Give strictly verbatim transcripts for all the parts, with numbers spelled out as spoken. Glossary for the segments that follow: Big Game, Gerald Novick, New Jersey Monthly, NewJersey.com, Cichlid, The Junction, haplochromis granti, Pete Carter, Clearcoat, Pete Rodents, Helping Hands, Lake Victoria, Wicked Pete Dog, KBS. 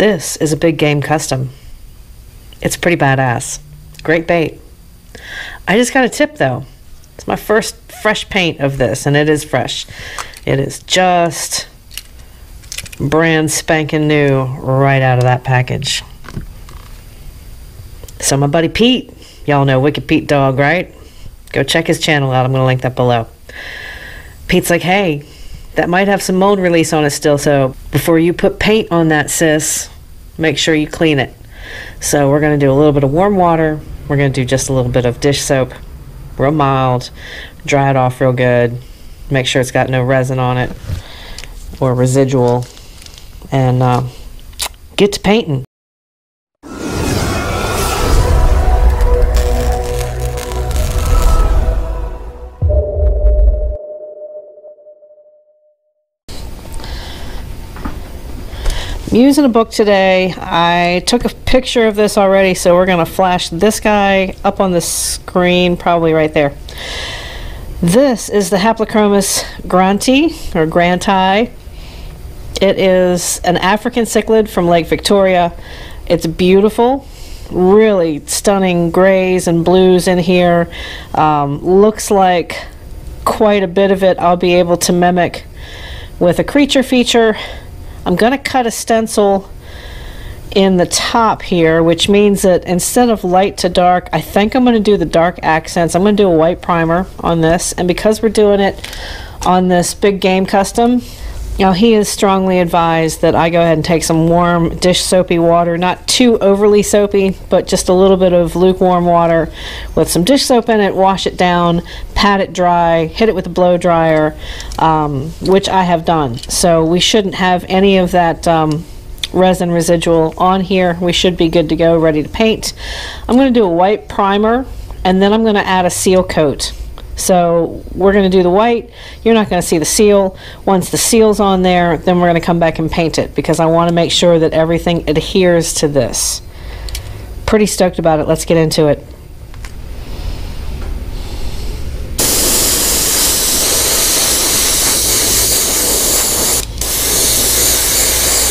This is a Big Game custom. It's pretty badass. Great bait. I just got a tip though. It's my first fresh paint of this, and it is fresh. It is just brand spanking new right out of that package. So my buddy Pete, y'all know Wicked Pete Dog, right? Go check his channel out. I'm going to link that below. Pete's like, hey, that might have some mold release on it still, so before you put paint on that, sis, make sure you clean it. So we're going to do a little bit of warm water. We're going to do just a little bit of dish soap, real mild, dry it off real good, make sure it's got no resin on it or residual, and uh, get to painting. I'm using a book today. I took a picture of this already, so we're going to flash this guy up on the screen, probably right there. This is the Haplochromis granti, or granti. It is an African cichlid from Lake Victoria. It's beautiful, really stunning grays and blues in here. Um, looks like quite a bit of it I'll be able to mimic with a creature feature. I'm going to cut a stencil in the top here, which means that instead of light to dark, I think I'm going to do the dark accents. I'm going to do a white primer on this, and because we're doing it on this Big Game custom, now he is strongly advised that I go ahead and take some warm dish soapy water, not too overly soapy, but just a little bit of lukewarm water with some dish soap in it, wash it down, pat it dry, hit it with a blow dryer, um, which I have done. So we shouldn't have any of that um, resin residual on here. We should be good to go, ready to paint. I'm going to do a white primer, and then I'm going to add a seal coat. So we're going to do the white. You're not going to see the seal. Once the seal's on there, then we're going to come back and paint it, because I want to make sure that everything adheres to this. Pretty stoked about it. Let's get into it.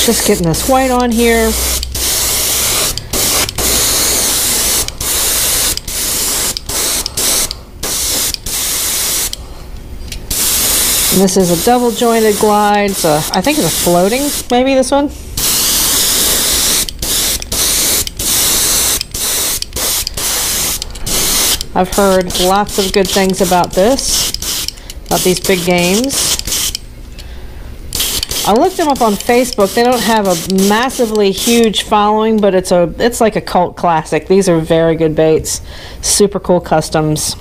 Just getting this white on here. And this is a double jointed glide, so I think it's a floating, maybe this one. I've heard lots of good things about this, about these Big Games. I looked them up on Facebook. They don't have a massively huge following, but it's a it's like a cult classic. These are very good baits, super cool customs.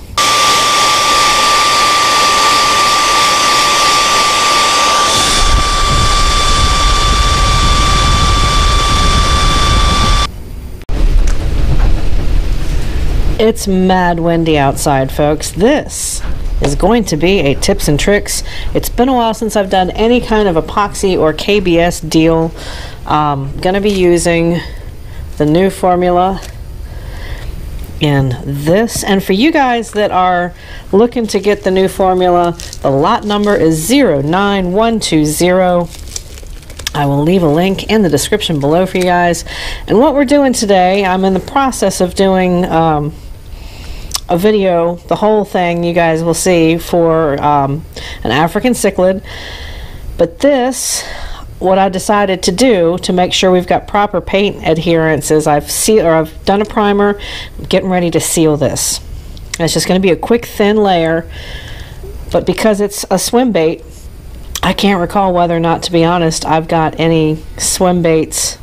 It's mad windy outside, folks. This is going to be a tips and tricks. It's been a while since I've done any kind of epoxy or K B S deal. Um, gonna be using the new formula in this. And for you guys that are looking to get the new formula, the lot number is zero nine one two zero. I will leave a link in the description below for you guys. And what we're doing today, I'm in the process of doing um, a video, the whole thing you guys will see, for um, an African cichlid. But this, what I decided to do to make sure we've got proper paint adherence is I've seal, or I've done a primer, I'm getting ready to seal this. And it's just going to be a quick thin layer, but because it's a swim bait, I can't recall whether or not, to be honest, I've got any swim baits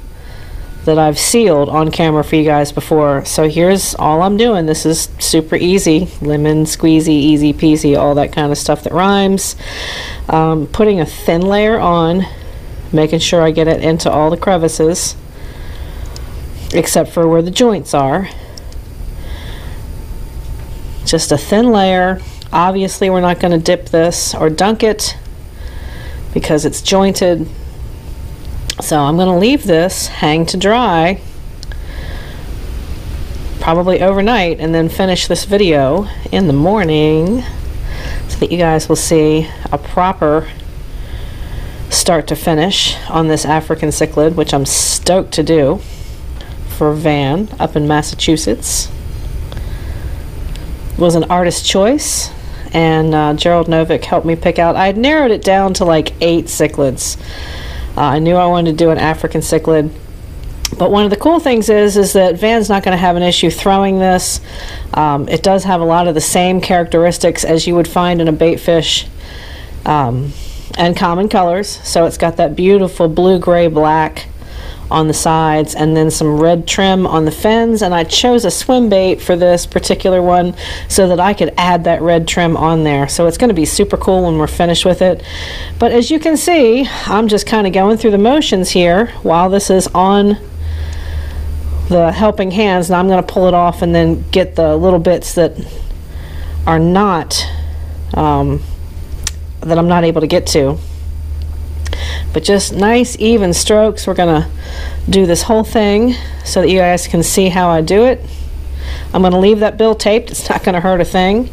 that I've sealed on camera for you guys before. So here's all I'm doing. This is super easy. Lemon squeezy, easy peasy, all that kind of stuff that rhymes. Um, putting a thin layer on, making sure I get it into all the crevices, except for where the joints are. Just a thin layer. Obviously, we're not going to dip this or dunk it, because it's jointed. So I'm going to leave this hang to dry probably overnight, and then finish this video in the morning so that you guys will see a proper start to finish on this African cichlid, which I'm stoked to do for Van up in Massachusetts. It was an artist choice, and uh, Gerald Novick helped me pick out. I had narrowed it down to like eight cichlids. Uh, I knew I wanted to do an African cichlid. But one of the cool things is is that Van's not going to have an issue throwing this. Um, it does have a lot of the same characteristics as you would find in a bait fish, um, and common colors. So it's got that beautiful blue, gray, black on the sides, and then some red trim on the fins. And I chose a swim bait for this particular one so that I could add that red trim on there. So it's going to be super cool when we're finished with it. But as you can see, I'm just kind of going through the motions here while this is on the helping hands, and I'm going to pull it off and then get the little bits that are not um, that I'm not able to get to. But just nice even strokes. We're going to do this whole thing so that you guys can see how I do it. I'm going to leave that bill taped. It's not going to hurt a thing.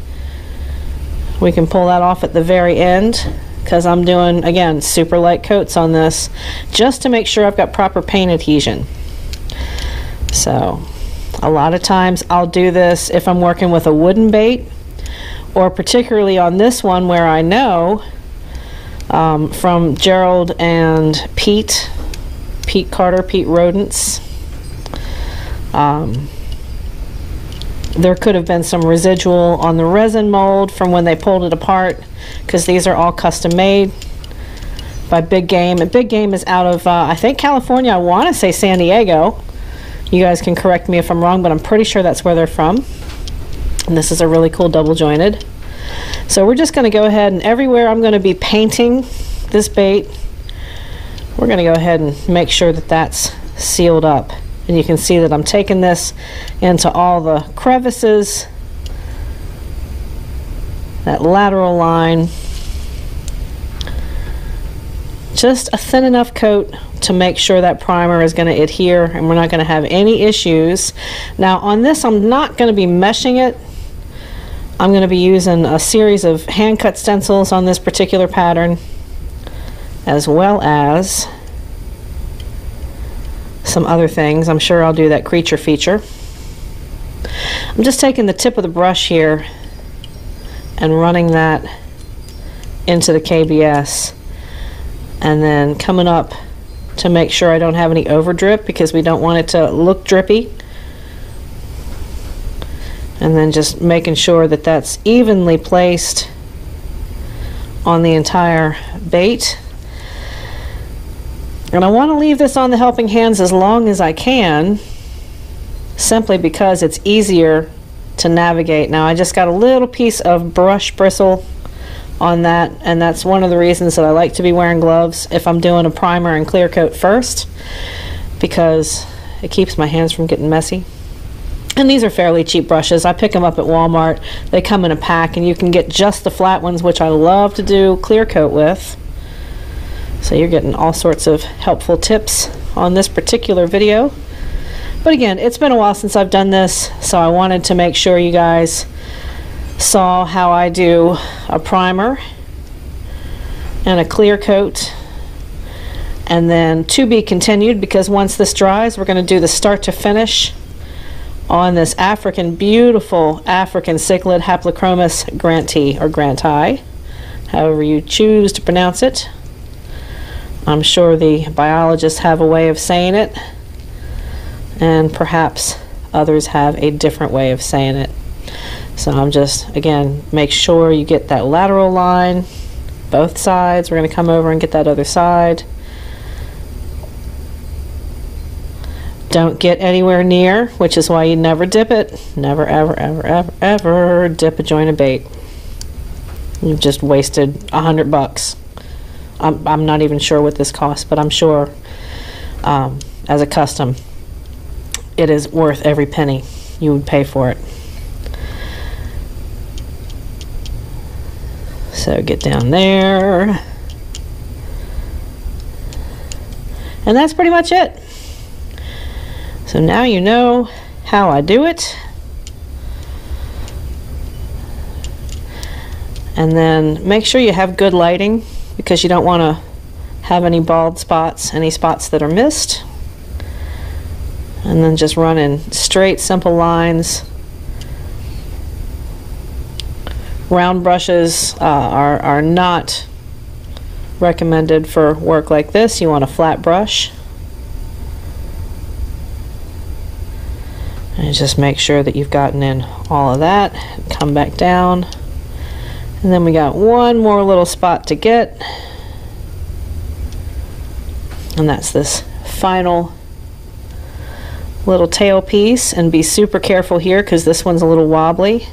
We can pull that off at the very end, because I'm doing, again, super light coats on this just to make sure I've got proper paint adhesion. So a lot of times I'll do this if I'm working with a wooden bait, or particularly on this one where I know um, from Gerald and Pete, Pete Carter, Pete Rodents, um, there could have been some residual on the resin mold from when they pulled it apart, because these are all custom made by Big Game. And Big Game is out of, uh, I think, California. I want to say San Diego. You guys can correct me if I'm wrong, but I'm pretty sure that's where they're from. And this is a really cool double jointed. So we're just going to go ahead, and everywhere I'm going to be painting this bait, we're going to go ahead and make sure that that's sealed up. And you can see that I'm taking this into all the crevices, that lateral line. Just a thin enough coat to make sure that primer is going to adhere and we're not going to have any issues. Now on this, I'm not going to be meshing it. I'm going to be using a series of hand cut stencils on this particular pattern, as well as some other things. I'm sure I'll do that creature feature. I'm just taking the tip of the brush here and running that into the K B S, and then coming up to make sure I don't have any over drip, because we don't want it to look drippy. And then just making sure that that's evenly placed on the entire bait. And I want to leave this on the helping hands as long as I can, simply because it's easier to navigate. Now I just got a little piece of brush bristle on that, and that's one of the reasons that I like to be wearing gloves if I'm doing a primer and clear coat first, because it keeps my hands from getting messy. And these are fairly cheap brushes. I pick them up at Walmart. They come in a pack, and you can get just the flat ones, which I love to do clear coat with. So you're getting all sorts of helpful tips on this particular video. But again, it's been a while since I've done this, so I wanted to make sure you guys saw how I do a primer and a clear coat, and then to be continued, because once this dries we're going to do the start to finish on this African, beautiful African cichlid, Haplochromis granti, or granti, however you choose to pronounce it. I'm sure the biologists have a way of saying it, and perhaps others have a different way of saying it. So I'm just, again, make sure you get that lateral line, both sides. We're going to come over and get that other side. Don't get anywhere near, which is why you never dip it. Never, ever, ever, ever, ever dip a jointed bait. You've just wasted a hundred bucks. I'm, I'm not even sure what this costs, but I'm sure um, as a custom, it is worth every penny you would pay for it. So get down there, and that's pretty much it. So now you know how I do it. And then make sure you have good lighting, because you don't want to have any bald spots, any spots that are missed, and then just run in straight, simple lines. Round brushes uh, are, are not recommended for work like this. You want a flat brush. And just make sure that you've gotten in all of that. Come back down. And then we got one more little spot to get. And that's this final little tail piece. And be super careful here because this one's a little wobbly.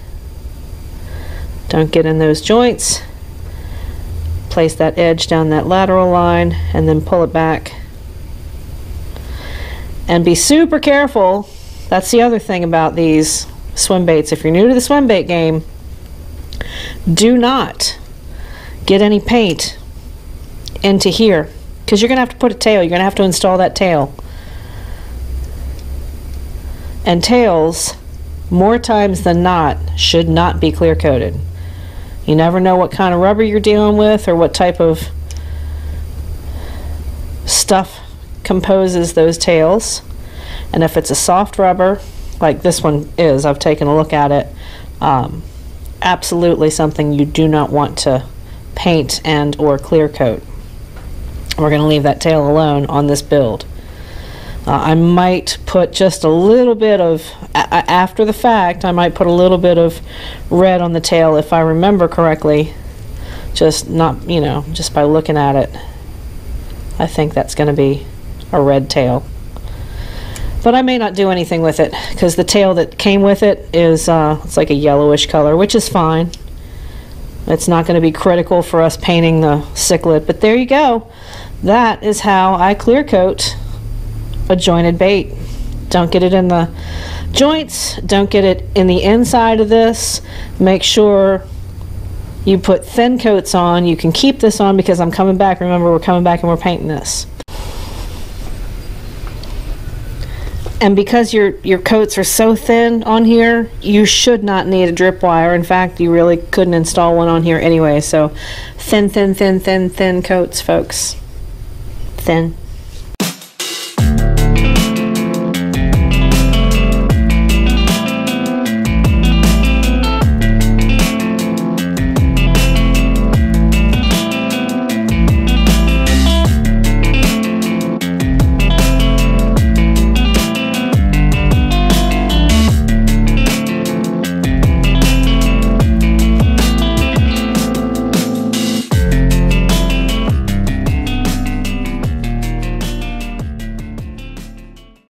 Don't get in those joints. Place that edge down that lateral line and then pull it back. And be super careful. That's the other thing about these swim baits. If you're new to the swim bait game, do not get any paint into here because you're gonna have to put a tail. You're gonna have to install that tail. And tails, more times than not, should not be clear coated. You never know what kind of rubber you're dealing with or what type of stuff composes those tails. And if it's a soft rubber, like this one is, I've taken a look at it, um, absolutely something you do not want to paint and or clear coat. We're going to leave that tail alone on this build. Uh, I might put just a little bit of, a after the fact, I might put a little bit of red on the tail if I remember correctly. Just not, you know, just by looking at it, I think that's going to be a red tail. But I may not do anything with it because the tail that came with it is, uh, it's like a yellowish color, which is fine. It's not going to be critical for us painting the cichlid, but there you go. That is how I clear coat a jointed bait. Don't get it in the joints, don't get it in the inside of this. Make sure you put thin coats on. You can keep this on because I'm coming back. Remember, we're coming back and we're painting this. And because your your coats are so thin on here, you should not need a drip wire. In fact, you really couldn't install one on here anyway. So thin, thin, thin, thin, thin coats, folks. Thin.